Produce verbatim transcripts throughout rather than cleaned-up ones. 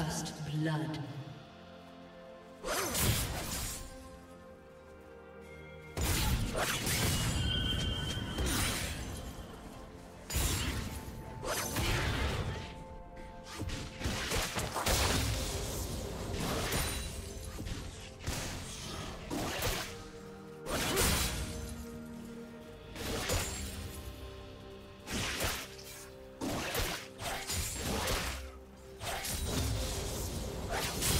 First blood. Let's go.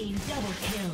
Team double kill.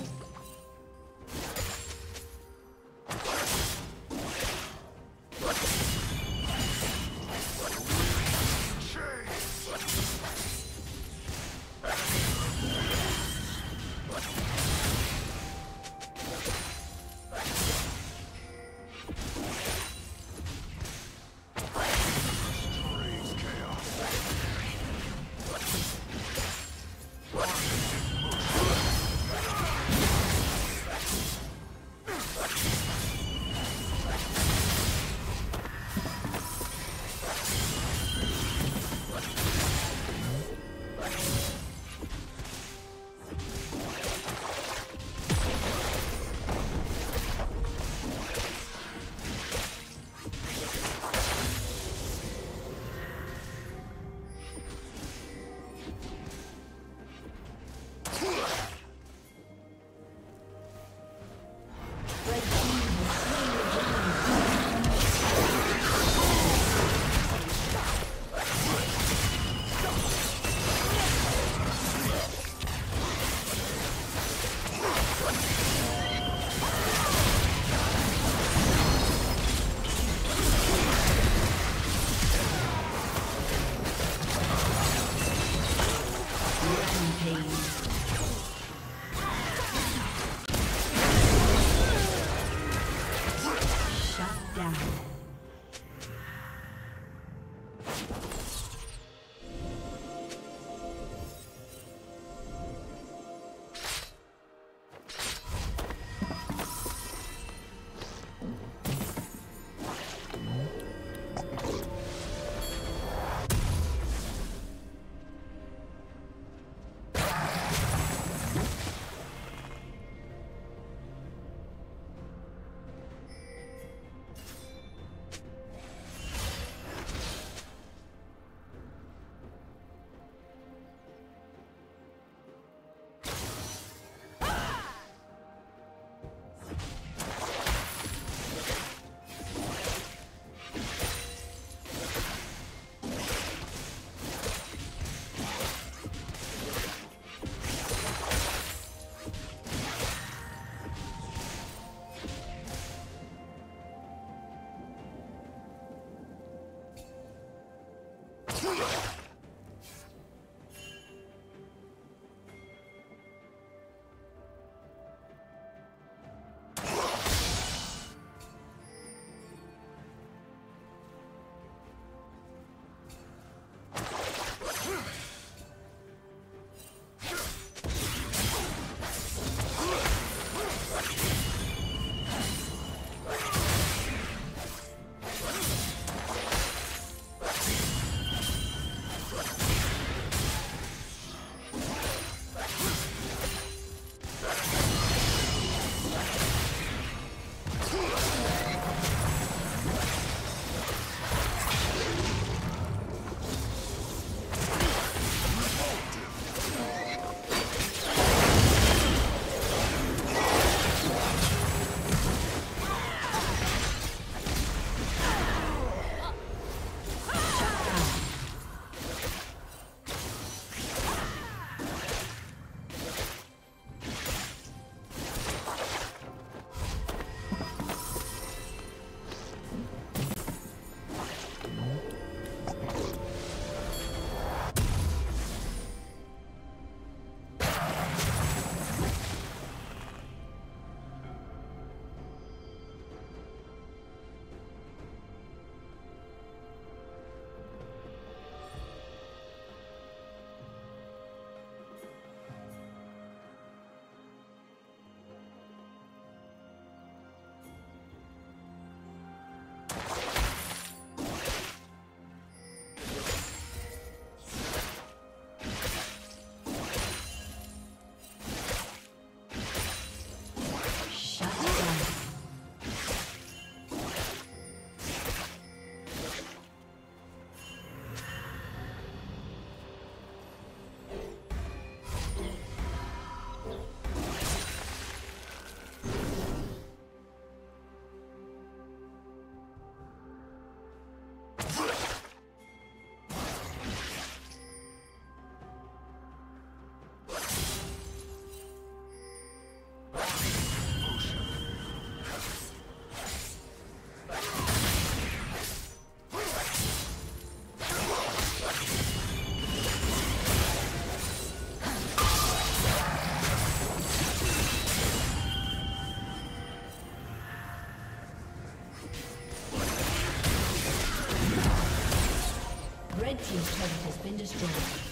Red team's turret has been destroyed.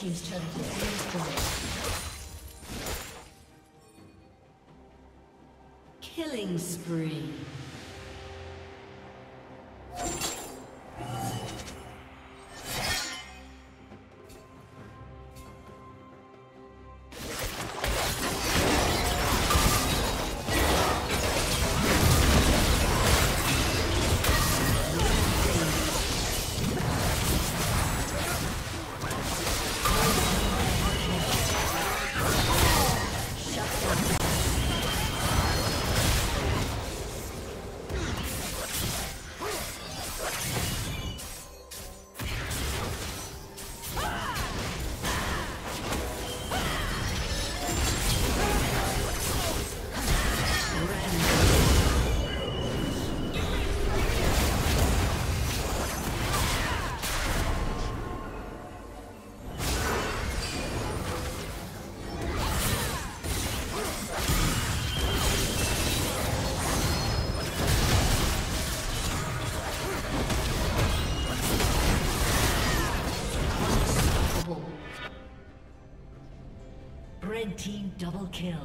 He's trying to get things Killing spree. Team double kill.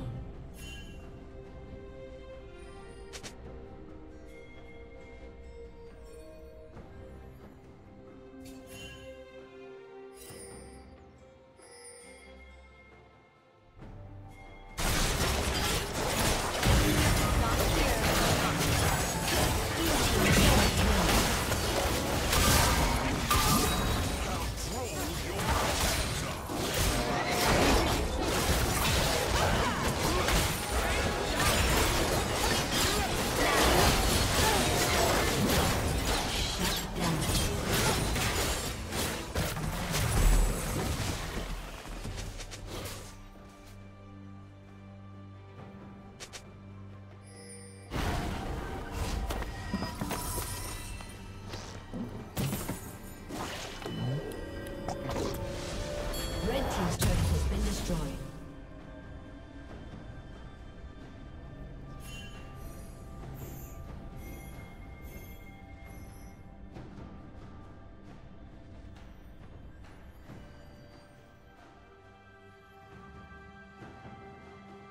Red team's turret has been destroyed.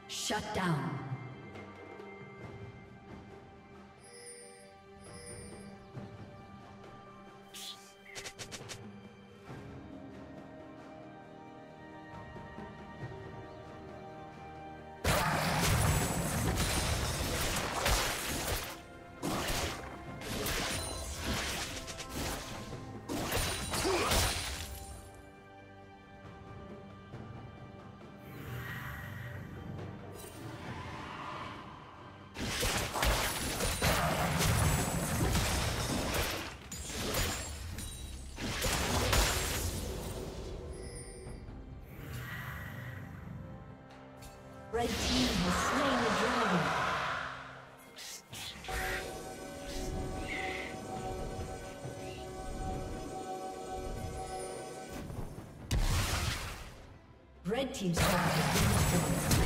Shut down. Red team has slain the dragon. Red team's turret has been destroyed.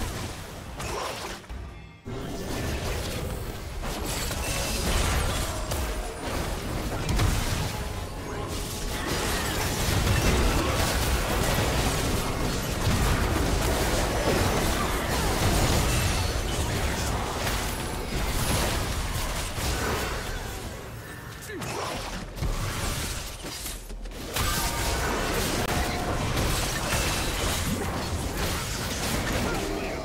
Yeah.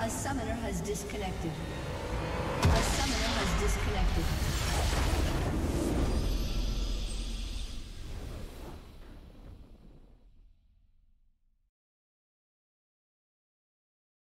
A summoner has disconnected. A summoner has disconnected.